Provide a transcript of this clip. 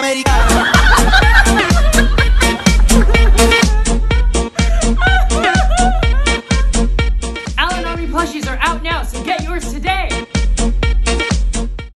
Americano.